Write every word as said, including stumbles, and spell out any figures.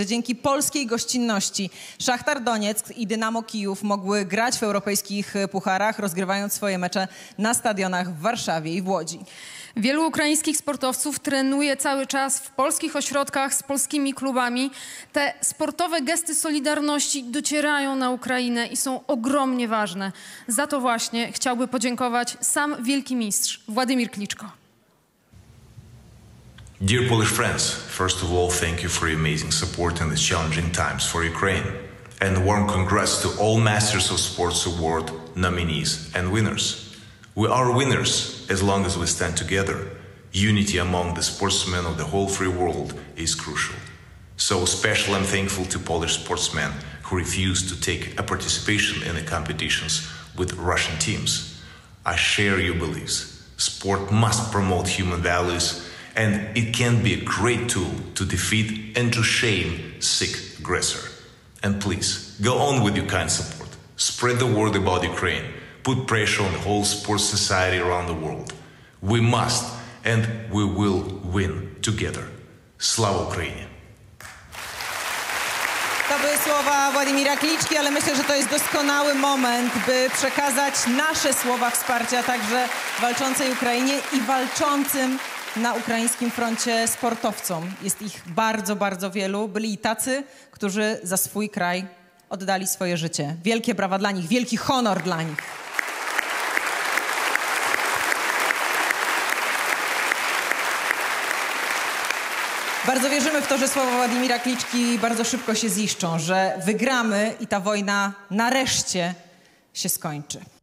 że dzięki polskiej gościnności Szachtar Donieck i Dynamo Kijów mogły grać w europejskich pucharach, rozgrywając swoje mecze na stadionach w Warszawie i w Łodzi. Wielu ukraińskich sportowców trenuje cały czas w polskich ośrodkach z polskimi klubami. Te sportowe gesty solidarności docierają na Ukrainę i są ogromnie ważne. Za to właśnie chciałby podziękować sam wielki mistrz Władimir Kliczko. Dear Polish friends, first of all, thank you for your amazing support in these challenging times for Ukraine. And warm congrats to all Masters of Sports Award nominees and winners. We are winners as long as we stand together. Unity among the sportsmen of the whole free world is crucial. So special and thankful to Polish sportsmen who refused to take a participation in the competitions with Russian teams. I share your beliefs. Sport must promote human values, and it can be a great tool to defeat and to shame sick aggressor. And please, go on with your kind support. Spread the word about Ukraine. Put pressure on the whole sports society around the world. We must and we will win together. Slava Ukraini! To były słowa Władimira Kliczki, ale myślę, że to jest doskonały moment, by przekazać nasze słowa wsparcia także walczącej Ukrainie i walczącym na ukraińskim froncie sportowcom. Jest ich bardzo, bardzo wielu. Byli i tacy, którzy za swój kraj oddali swoje życie. Wielkie brawa dla nich, wielki honor dla nich. Bardzo wierzymy w to, że słowa Władimira Kliczki bardzo szybko się ziszczą, że wygramy i ta wojna nareszcie się skończy.